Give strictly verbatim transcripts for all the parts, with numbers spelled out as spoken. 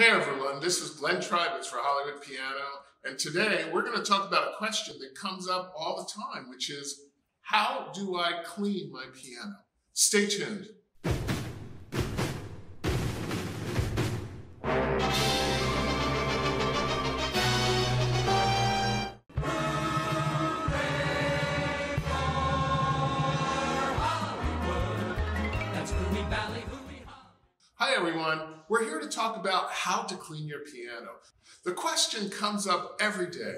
Hey everyone, this is Glenn Tribus for Hollywood Piano, and today we're going to talk about a question that comes up all the time, which is, how do I clean my piano? Stay tuned. Hi everyone, we're here to talk about how to clean your piano. The question comes up every day.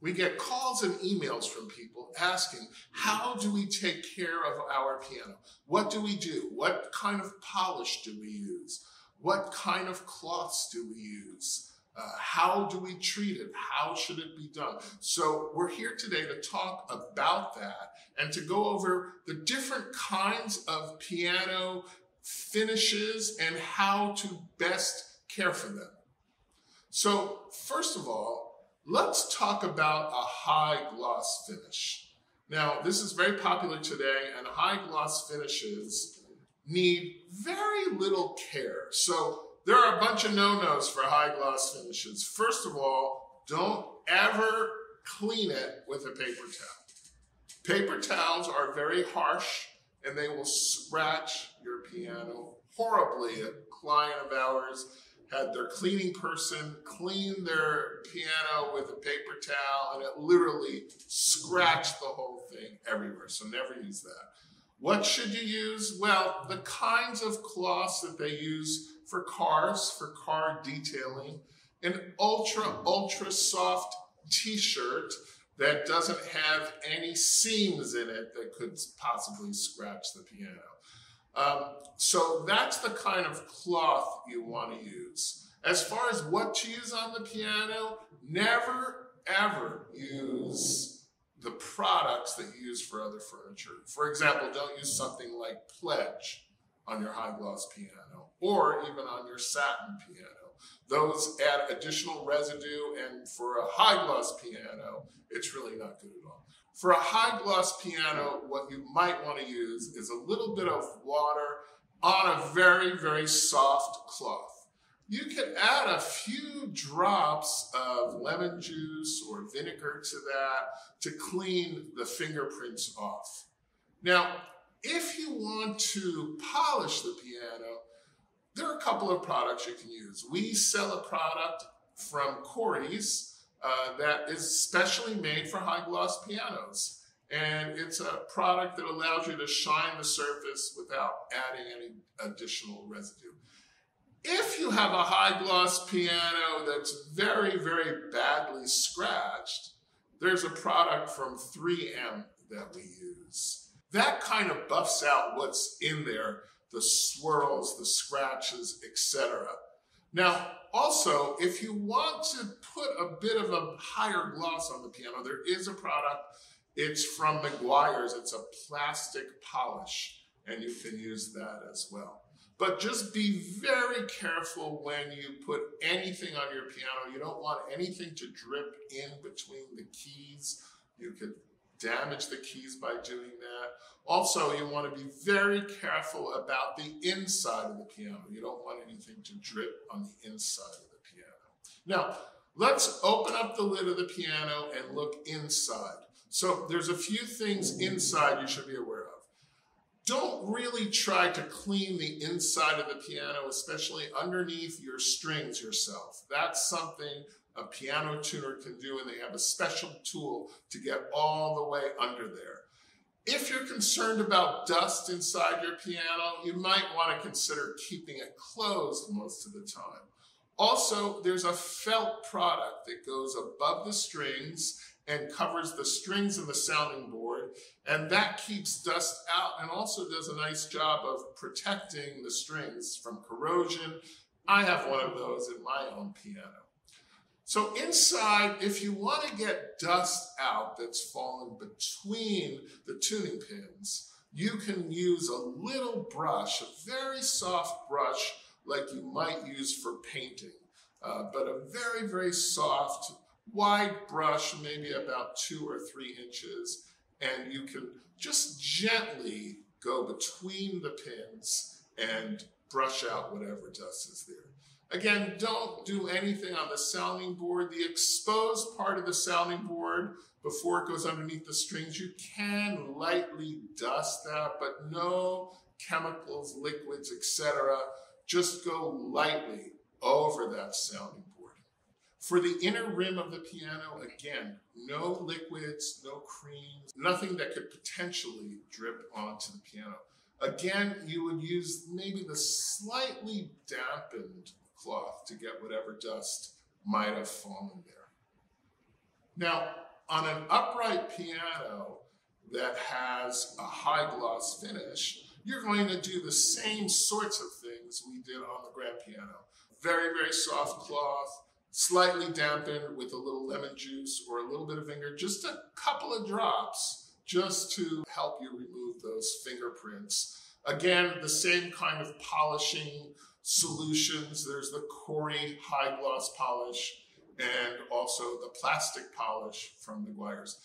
We get calls and emails from people asking, how do we take care of our piano? What do we do? What kind of polish do we use? What kind of cloths do we use? Uh, how do we treat it? How should it be done? So we're here today to talk about that and to go over the different kinds of piano finishes and how to best care for them. So first of all, let's talk about a high gloss finish. Now, this is very popular today, and high gloss finishes need very little care. So there are a bunch of no-nos for high gloss finishes. First of all, don't ever clean it with a paper towel. Paper towels are very harsh, and they will scratch your piano horribly. A client of ours had their cleaning person clean their piano with a paper towel, and it literally scratched the whole thing everywhere, so never use that. What should you use? Well, the kinds of cloths that they use for cars, for car detailing, an ultra, ultra soft t-shirt that doesn't have any seams in it that could possibly scratch the piano. Um, so that's the kind of cloth you want to use. As far as what to use on the piano, never ever use the products that you use for other furniture. For example, don't use something like Pledge on your high gloss piano or even on your satin piano. Those add additional residue, and for a high gloss piano, it's really not good at all. For a high gloss piano, what you might want to use is a little bit of water on a very, very soft cloth. You can add a few drops of lemon juice or vinegar to that to clean the fingerprints off. Now, if you want to polish the piano, there are a couple of products you can use. We sell a product from Cory's uh, that is specially made for high gloss pianos. And it's a product that allows you to shine the surface without adding any additional residue. If you have a high gloss piano that's very, very badly scratched, there's a product from three M that we use. That kind of buffs out what's in there, the swirls, the scratches, et cetera. Now, also, if you want to put a bit of a higher gloss on the piano, there is a product. It's from Meguiar's. It's a plastic polish, and you can use that as well. But just be very careful when you put anything on your piano. You don't want anything to drip in between the keys. You could damage the keys by doing that. Also, you want to be very careful about the inside of the piano. You don't want anything to drip on the inside of the piano. Now, let's open up the lid of the piano and look inside. So there's a few things inside you should be aware of. Don't really try to clean the inside of the piano, especially underneath your strings yourself. That's something a piano tuner can do, and they have a special tool to get all the way under there. If you're concerned about dust inside your piano, you might want to consider keeping it closed most of the time. Also, there's a felt product that goes above the strings and covers the strings and the sounding board, and that keeps dust out and also does a nice job of protecting the strings from corrosion. I have one of those in my own piano. So inside, if you want to get dust out that's fallen between the tuning pins, you can use a little brush, a very soft brush like you might use for painting, uh, but a very, very soft, wide brush, maybe about two or three inches, and you can just gently go between the pins and brush out whatever dust is there. Again, don't do anything on the sounding board. The exposed part of the sounding board before it goes underneath the strings, you can lightly dust that, but no chemicals, liquids, et cetera. Just go lightly over that sounding board. For the inner rim of the piano, again, no liquids, no creams, nothing that could potentially drip onto the piano. Again, you would use maybe the slightly dampened cloth to get whatever dust might have fallen there. Now, on an upright piano that has a high gloss finish, you're going to do the same sorts of things we did on the grand piano. Very, very soft cloth, slightly dampened with a little lemon juice or a little bit of vinegar, just a couple of drops just to help you remove those fingerprints. Again, the same kind of polishing solutions. There's the Cory high gloss polish and also the plastic polish from Meguiar's.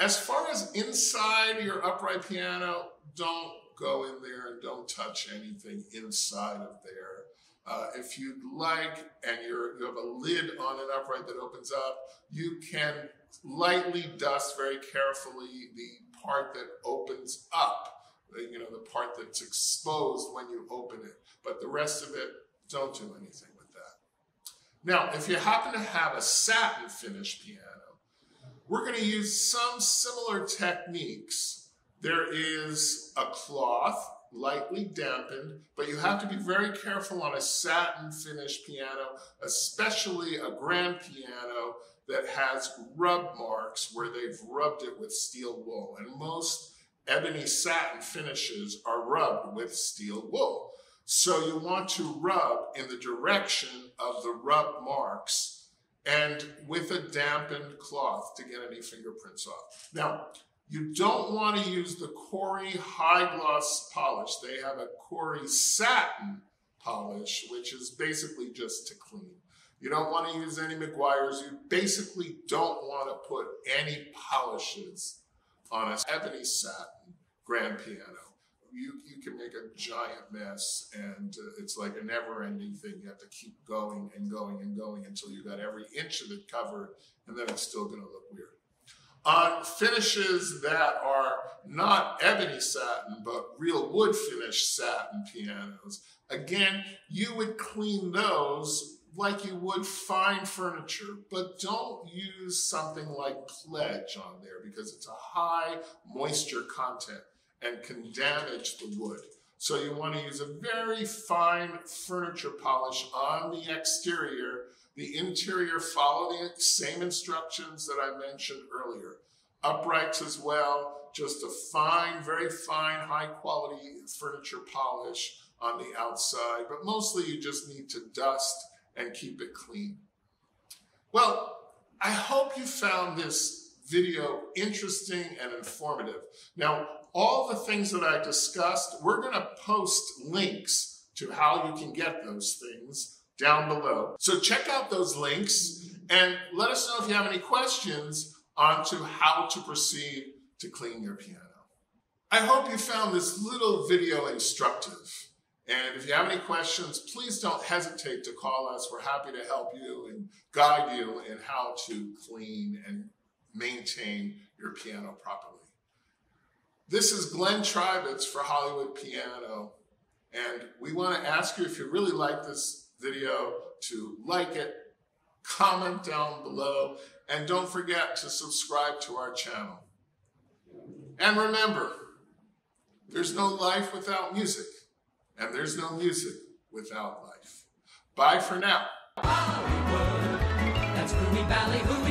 As far as inside your upright piano, don't go in there and don't touch anything inside of there. Uh, if you'd like, and you're, you have a lid on an upright that opens up, you can lightly dust very carefully the part that opens up, you know, the part that's exposed when you open it. But the rest of it, don't do anything with that. Now, if you happen to have a satin finish piano, we're going to use some similar techniques. There is a cloth, lightly dampened, but you have to be very careful on a satin finish piano, especially a grand piano that has rub marks where they've rubbed it with steel wool. And most ebony satin finishes are rubbed with steel wool. So you want to rub in the direction of the rub marks and with a dampened cloth to get any fingerprints off. Now, you don't want to use the Cory high gloss polish. They have a Cory satin polish, which is basically just to clean. You don't want to use any Meguiar's. You basically don't want to put any polishes on an ebony satin grand piano. You, you can make a giant mess, and uh, it's like a never-ending thing. You have to keep going and going and going until you got every inch of it covered, and then it's still going to look weird. On finishes that are not ebony satin, but real wood finish satin pianos, again, you would clean those like you would fine furniture, but don't use something like Pledge on there because it's a high moisture content and can damage the wood. So you want to use a very fine furniture polish on the exterior. The interior, follow the same instructions that I mentioned earlier. Uprights as well, just a fine, very fine, high quality furniture polish on the outside, but mostly you just need to dust and keep it clean. Well, I hope you found this video interesting and informative. Now, all the things that I discussed, we're gonna post links to how you can get those things down below. So check out those links and let us know if you have any questions on to how to proceed to clean your piano. I hope you found this little video instructive. And if you have any questions, please don't hesitate to call us. We're happy to help you and guide you in how to clean and maintain your piano properly. This is Glenn Tribus for Hollywood Piano. And we want to ask you, if you really like this video, to like it, comment down below, and don't forget to subscribe to our channel. And remember, there's no life without music. And there's no music without life. Bye for now. Hollywood, that's where we ballyhoo.